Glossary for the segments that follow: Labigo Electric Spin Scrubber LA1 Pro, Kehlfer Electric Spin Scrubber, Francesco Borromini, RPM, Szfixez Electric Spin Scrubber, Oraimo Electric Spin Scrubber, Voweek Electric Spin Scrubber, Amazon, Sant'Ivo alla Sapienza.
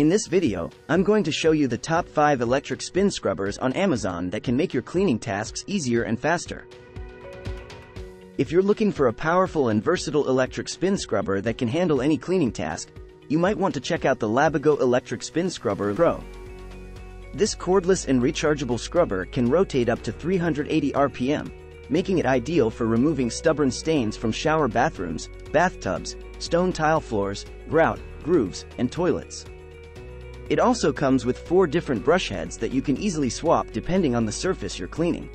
In this video, I'm going to show you the top 5 electric spin scrubbers on Amazon that can make your cleaning tasks easier and faster. If you're looking for a powerful and versatile electric spin scrubber that can handle any cleaning task, you might want to check out the Labigo Electric Spin Scrubber Pro. This cordless and rechargeable scrubber can rotate up to 380 RPM, making it ideal for removing stubborn stains from shower bathrooms, bathtubs, stone tile floors, grout, grooves, and toilets. It also comes with 4 different brush heads that you can easily swap depending on the surface you're cleaning.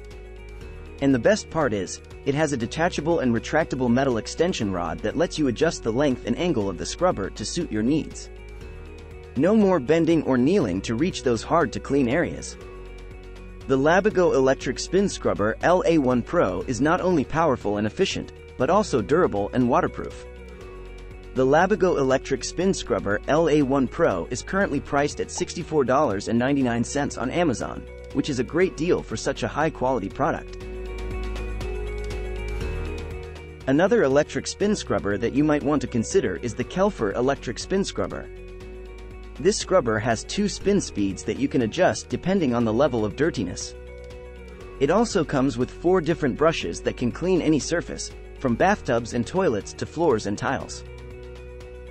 And the best part is, it has a detachable and retractable metal extension rod that lets you adjust the length and angle of the scrubber to suit your needs. No more bending or kneeling to reach those hard-to-clean areas. The Labigo Electric Spin Scrubber LA1 Pro is not only powerful and efficient, but also durable and waterproof. The Labigo Electric Spin Scrubber LA1 Pro is currently priced at $64.99 on Amazon, which is a great deal for such a high-quality product. Another electric spin scrubber that you might want to consider is the Kehlfer Electric Spin Scrubber. This scrubber has 2 spin speeds that you can adjust depending on the level of dirtiness. It also comes with 4 different brushes that can clean any surface, from bathtubs and toilets to floors and tiles.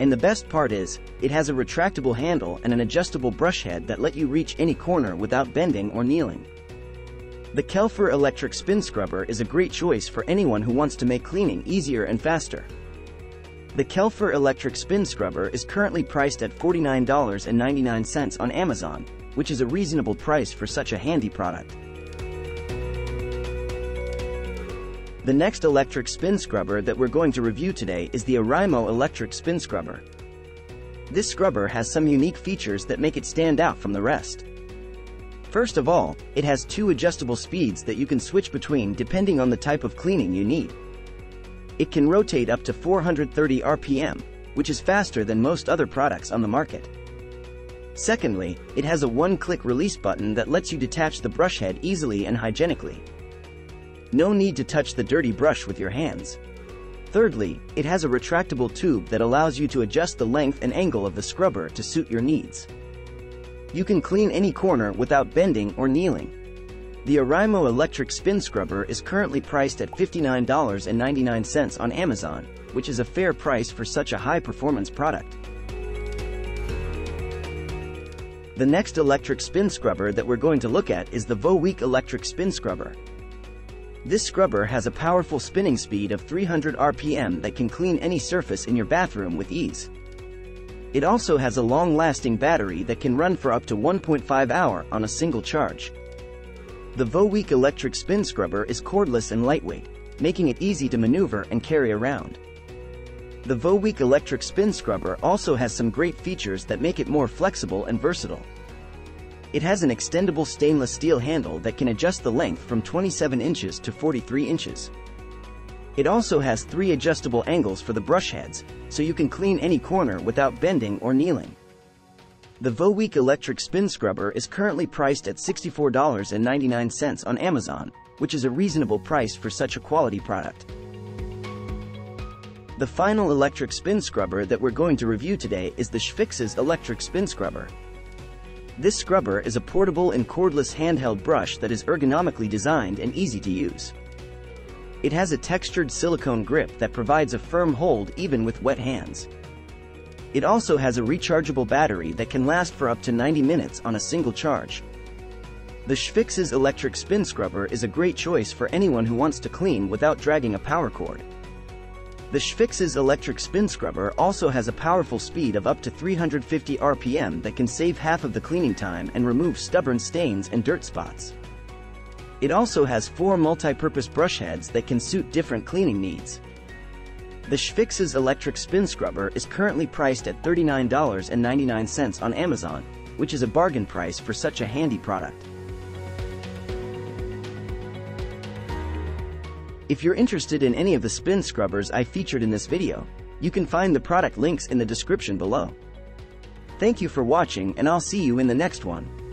And the best part is, it has a retractable handle and an adjustable brush head that let you reach any corner without bending or kneeling. The Kehlfer Electric Spin Scrubber is a great choice for anyone who wants to make cleaning easier and faster. The Kehlfer Electric Spin Scrubber is currently priced at $49.99 on Amazon, which is a reasonable price for such a handy product. The next electric spin scrubber that we're going to review today is the Oraimo Electric Spin Scrubber. This scrubber has some unique features that make it stand out from the rest. First of all, it has 2 adjustable speeds that you can switch between depending on the type of cleaning you need. It can rotate up to 430 RPM, which is faster than most other products on the market. Secondly, it has a one-click release button that lets you detach the brush head easily and hygienically. No need to touch the dirty brush with your hands. Thirdly, it has a retractable tube that allows you to adjust the length and angle of the scrubber to suit your needs. You can clean any corner without bending or kneeling. The Oraimo Electric Spin Scrubber is currently priced at $59.99 on Amazon, which is a fair price for such a high-performance product. The next electric spin scrubber that we're going to look at is the Voweek Electric Spin Scrubber. This scrubber has a powerful spinning speed of 300 RPM that can clean any surface in your bathroom with ease. It also has a long-lasting battery that can run for up to 1.5 hours on a single charge. The Voweek Electric Spin Scrubber is cordless and lightweight, making it easy to maneuver and carry around. The Voweek Electric Spin Scrubber also has some great features that make it more flexible and versatile. It has an extendable stainless steel handle that can adjust the length from 27 inches to 43 inches. It also has 3 adjustable angles for the brush heads, so you can clean any corner without bending or kneeling. The Voweek Electric Spin Scrubber is currently priced at $64.99 on Amazon, which is a reasonable price for such a quality product. The final electric spin scrubber that we're going to review today is the Szfixez Electric Spin Scrubber. This scrubber is a portable and cordless handheld brush that is ergonomically designed and easy to use. It has a textured silicone grip that provides a firm hold even with wet hands. It also has a rechargeable battery that can last for up to 90 minutes on a single charge. The Szfixez Electric Spin Scrubber is a great choice for anyone who wants to clean without dragging a power cord. The Szfixez Electric Spin Scrubber also has a powerful speed of up to 350 RPM that can save half of the cleaning time and remove stubborn stains and dirt spots. It also has 4 multi-purpose brush heads that can suit different cleaning needs. The Szfixez Electric Spin Scrubber is currently priced at $39.99 on Amazon, which is a bargain price for such a handy product. If you're interested in any of the spin scrubbers I featured in this video, you can find the product links in the description below. Thank you for watching, and I'll see you in the next one.